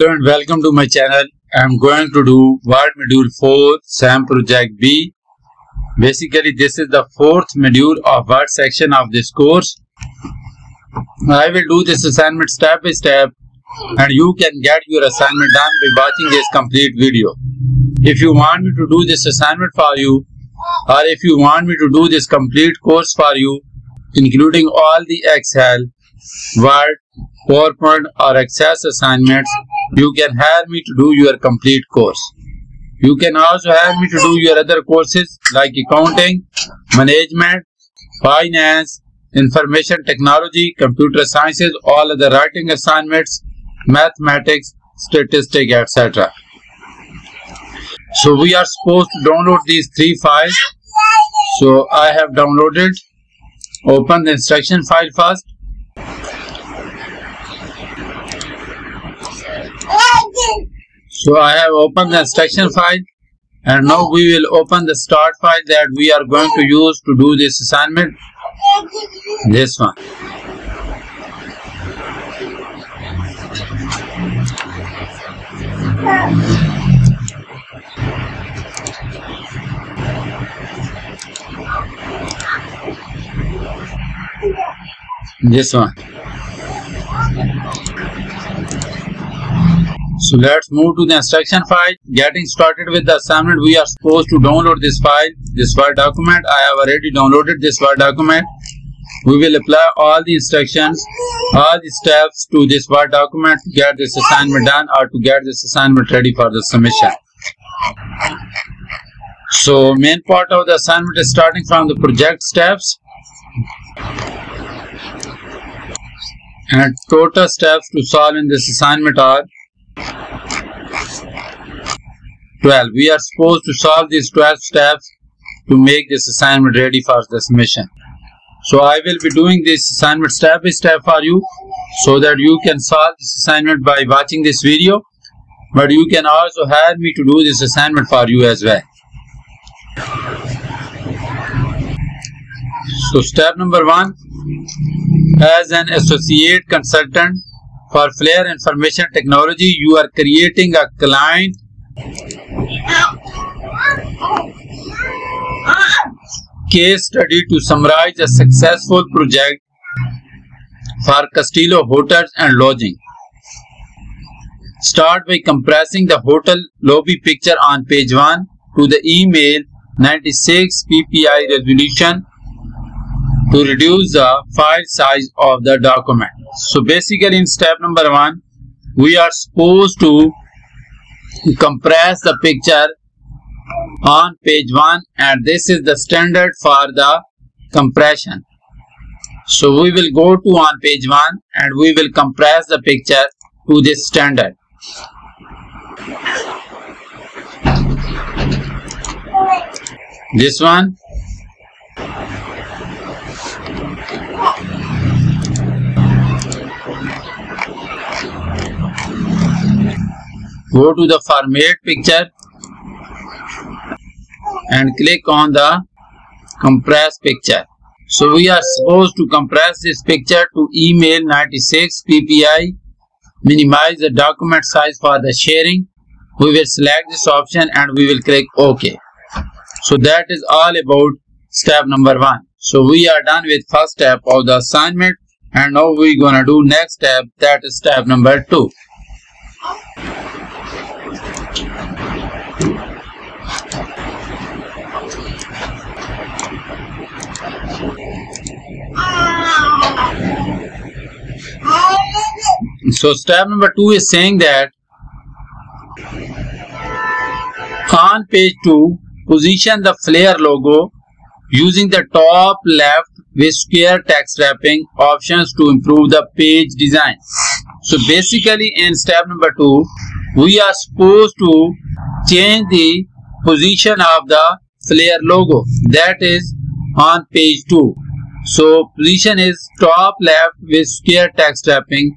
And welcome to my channel. I am going to do Word Module 4 SAM Project B. Basically, this is the fourth module of Word section of this course. I will do this assignment step by step, and you can get your assignment done by watching this complete video. If you want me to do this assignment for you, or if you want me to do this complete course for you, including all the Excel, Word, PowerPoint or Access assignments, you can hire me to do your complete course. You can also hire me to do your other courses like Accounting, Management, Finance, Information Technology, Computer Sciences, all other writing assignments, Mathematics, Statistics, etc. So we are supposed to download these three files. So I have downloaded. Open the instruction file first. So I have opened the instruction file, and now we will open the start file that we are going to use to do this assignment, this one. So let's move to the instruction file. Getting started with the assignment, we are supposed to download this file, this Word document. I have already downloaded this Word document. We will apply all the instructions, all the steps to this Word document to get this assignment done or to get this assignment ready for the submission. So main part of the assignment is starting from the project steps and total steps to solve in this assignment are 12. We are supposed to solve these 12 steps to make this assignment ready for the submission. So I will be doing this assignment step by step for you so that you can solve this assignment by watching this video, but you can also hire me to do this assignment for you as well. So step number 1, as an associate consultant for Flare Information Technology, you are creating a client case study to summarize a successful project for Castello Hotels and Lodging. Start by compressing the hotel lobby picture on page 1 to the email 96 ppi resolution to reduce the file size of the document. So basically in step number 1, we are supposed to compress the picture on page 1, and this is the standard for the compression. So we will go to on page 1 and we will compress the picture to this standard. This one. Go to the format picture and click on the compress picture. So we are supposed to compress this picture to email 96 ppi. Minimize the document size for the sharing. We will select this option and we will click OK. So that is all about step number 1. So we are done with first step of the assignment, and now we are going to do next step, that is step number 2. So step number 2 is saying that on page 2, position the Flare logo using the top left with square text wrapping options to improve the page design. So basically in step number 2, we are supposed to change the position of the Flare logo, that is on page 2. So position is top left with square text wrapping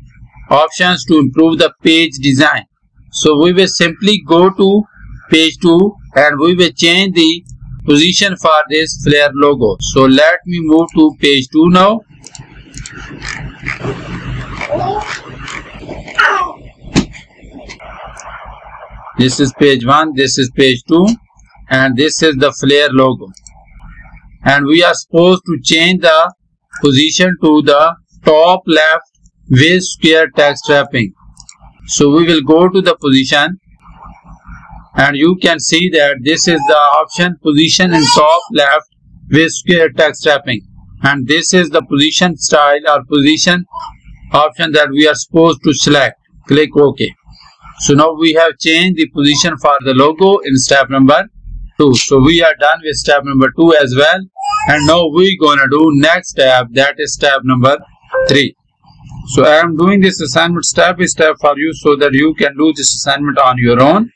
options to improve the page design. So we will simply go to page 2 and we will change the position for this Flare logo. So let me move to page 2 now. This is page 1, this is page 2, and this is the Flare logo. And we are supposed to change the position to the top left with square text wrapping. So we will go to the position, and you can see that this is the option position in top left with square text wrapping, and this is the position style or position option that we are supposed to select. Click OK. So now we have changed the position for the logo in step number 2. So we are done with step number 2 as well, and now we gonna do next step, that is step number 3. So I am doing this assignment step by step for you so that you can do this assignment on your own.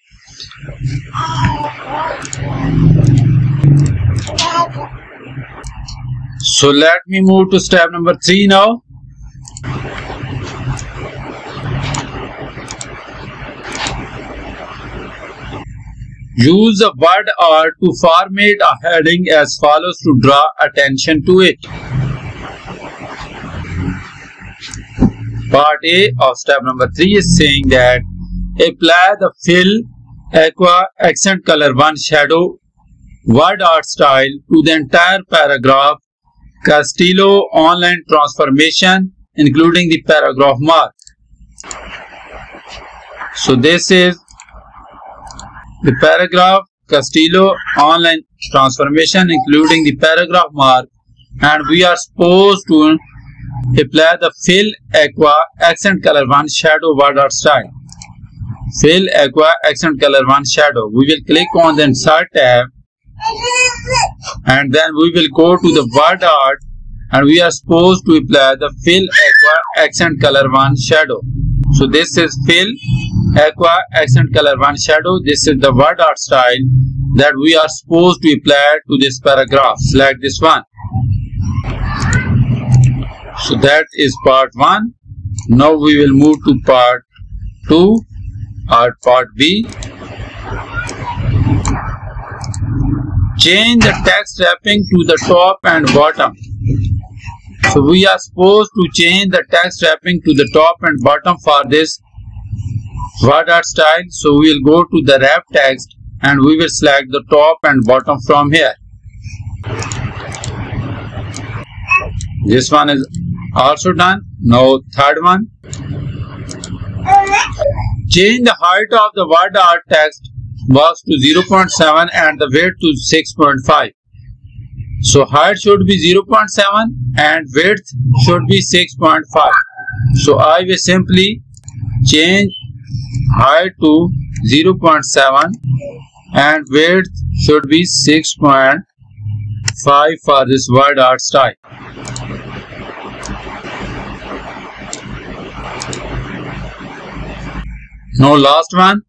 So let me move to step number 3 now. Use the WordArt to format a heading as follows to draw attention to it. Part A of step number 3 is saying that apply the fill aqua accent color 1 shadow WordArt style to the entire paragraph Castello online transformation, including the paragraph mark. So this is the paragraph Castello online transformation, including the paragraph mark, and we are supposed to apply the fill aqua accent color 1 shadow WordArt style. Fill aqua accent color 1 shadow. We will click on the insert tab, and then we will go to the WordArt, and we are supposed to apply the fill aqua accent color 1 shadow. So this is fill aqua accent color 1 shadow. This is the WordArt style that we are supposed to apply to this paragraph. Select this one. So that is part 1. Now we will move to part 2 or part B. Change the text wrapping to the top and bottom. So we are supposed to change the text wrapping to the top and bottom for this WordArt style. So we will go to the wrap text, and we will select the top and bottom from here. This one is also done. Now third one. Change the height of the WordArt text box to 0.7 and the weight to 6.5. So height should be 0.7 and width should be 6.5. So I will simply change height to 0.7 and width should be 6.5 for this WordArt style. Now last one.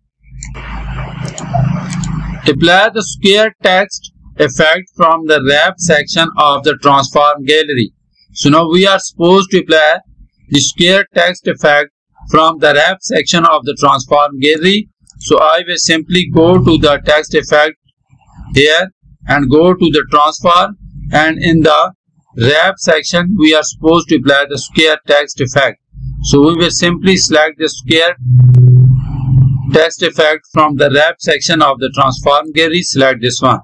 Apply the square text effect from the wrap section of the transform gallery. So now we are supposed to apply the square text effect from the wrap section of the transform gallery. So I will simply go to the text effect here and go to the transform, and in the wrap section we are supposed to apply the square text effect. So we will simply select the square text effect from the wrap section of the transform gallery. Select this one.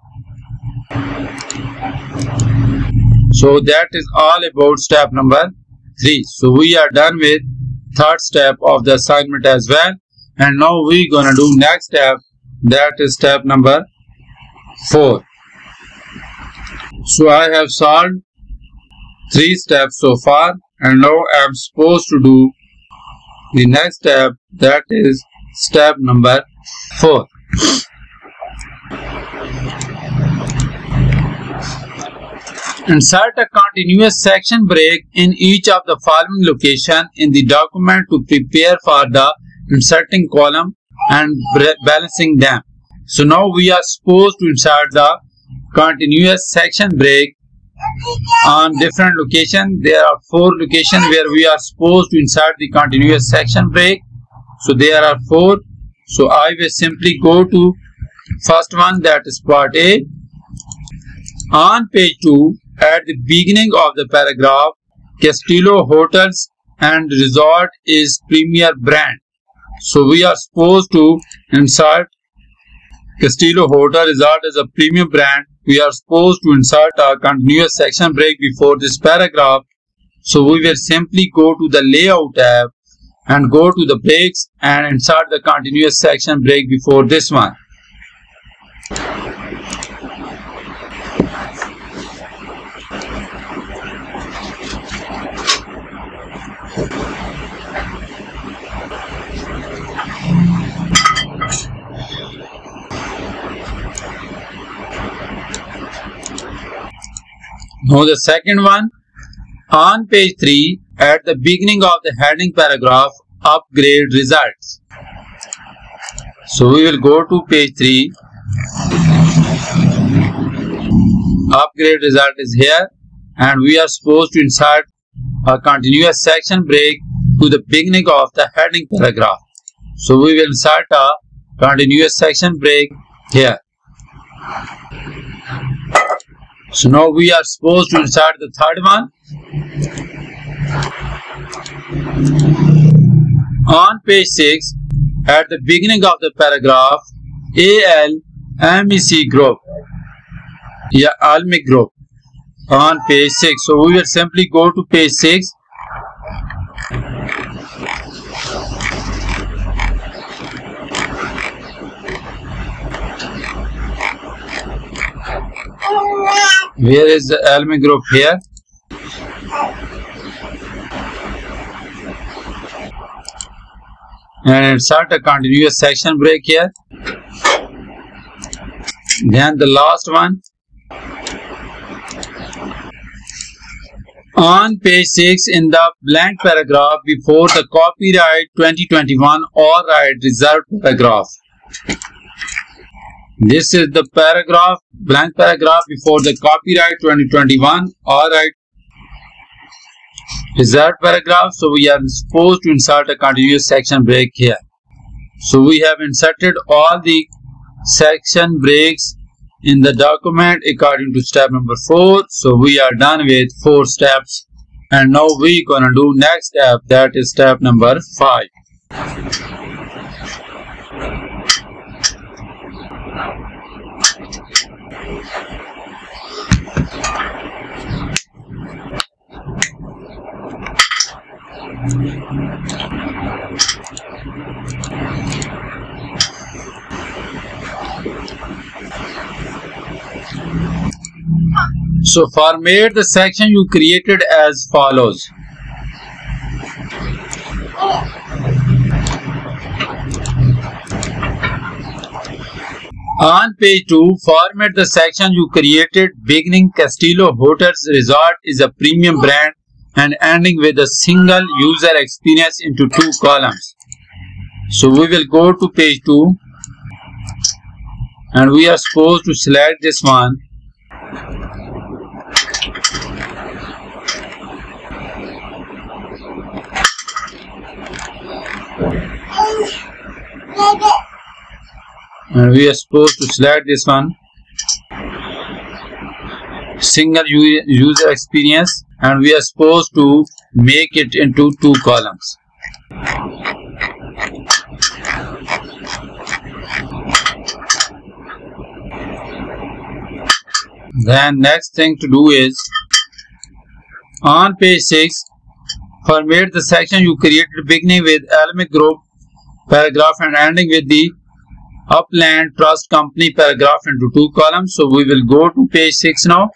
So that is all about step number 3. So we are done with third step of the assignment as well, and now we gonna do next step, that is step number 4. So I have solved 3 steps so far, and now I am supposed to do the next step, that is step number 4. Insert a continuous section break in each of the following location in the document to prepare for the inserting column and balancing them. So now we are supposed to insert the continuous section break on different locations. There are 4 locations where we are supposed to insert the continuous section break. So there are 4. So I will simply go to first one, that is part A. On page 2, at the beginning of the paragraph, Castello Hotels and Resort is premier brand. So we are supposed to insert Castello Hotel Resort is a premium brand. We are supposed to insert a continuous section break before this paragraph. So we will simply go to the layout tab and go to the breaks and insert the continuous section break before this one. Now the second one, on page 3, at the beginning of the heading paragraph, upgrade results. So we will go to page 3. Upgrade result is here, and we are supposed to insert a continuous section break to the beginning of the heading paragraph. So we will insert a continuous section break here. So now we are supposed to insert the third one. On page 6, at the beginning of the paragraph, ALMEC Group, yeah, ALMEC Group, on page 6. So we will simply go to page 6. Where is the ALMEC Group here? And insert a continuous section break here. Then the last one. On page 6, in the blank paragraph before the copyright 2021 or right reserved paragraph. This is the paragraph, blank paragraph before the copyright 2021 or right reserved paragraph. So we are supposed to insert a continuous section break here. So we have inserted all the section breaks in the document according to step number 4. So we are done with 4 steps, and now we gonna do next step, that is step number 5. So format the section you created as follows. On page 2, format the section you created beginning Castello Hotels Resort is a premium brand and ending with a single user experience into 2 columns. So we will go to page 2 and we are supposed to select this one. And we are supposed to select this one, single user experience, and we are supposed to make it into 2 columns. Then next thing to do is, on page 6, format the section you created beginning with ALMEC Group paragraph and ending with the Upland Trust Company paragraph into 2 columns. So we will go to page 6 now.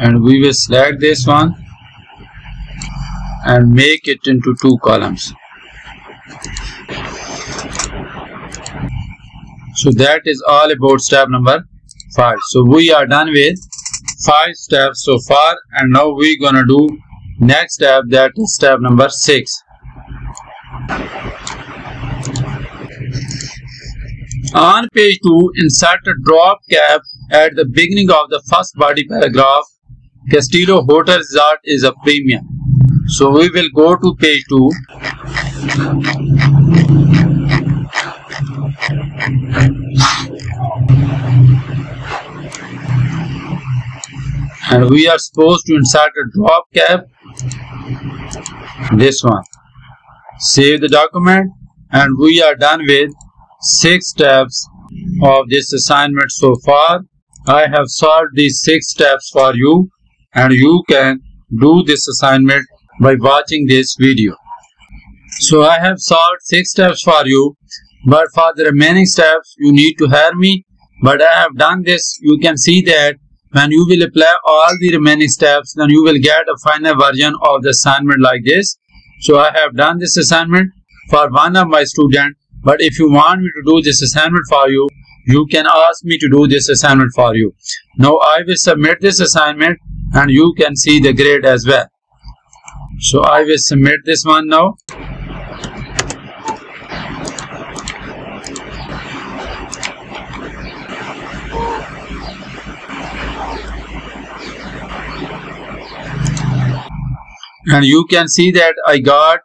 And we will select this one and make it into 2 columns. So that is all about step number 5. So we are done with 5 steps so far, and now we gonna do next step, that is step number 6. On page 2, insert a drop cap at the beginning of the first body paragraph, Castello Hotel Resort is a premium. So we will go to page 2. And we are supposed to insert a drop cap, this one. save the document, and we are done with 6 steps of this assignment so far. I have solved these 6 steps for you, and you can do this assignment by watching this video. So I have solved 6 steps for you, but for the remaining steps you need to hire me. But I have done this. You can see that when you will apply all the remaining steps, then you will get a final version of the assignment like this. So I have done this assignment for one of my students, but if you want me to do this assignment for you, you can ask me to do this assignment for you. Now I will submit this assignment and you can see the grade as well. So I will submit this one now. And you can see that I got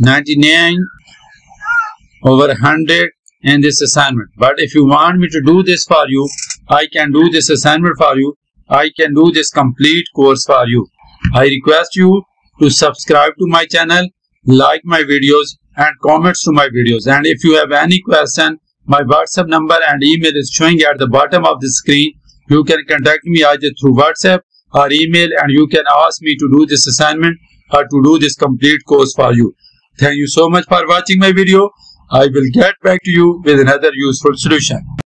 99/100 in this assignment. But if you want me to do this for you, I can do this assignment for you. I can do this complete course for you. I request you to subscribe to my channel, like my videos, and comments to my videos. And if you have any question, my WhatsApp number and email is showing at the bottom of the screen. You can contact me either through WhatsApp or email, and you can ask me to do this assignment or to do this complete course for you. Thank you so much for watching my video. I will get back to you with another useful solution.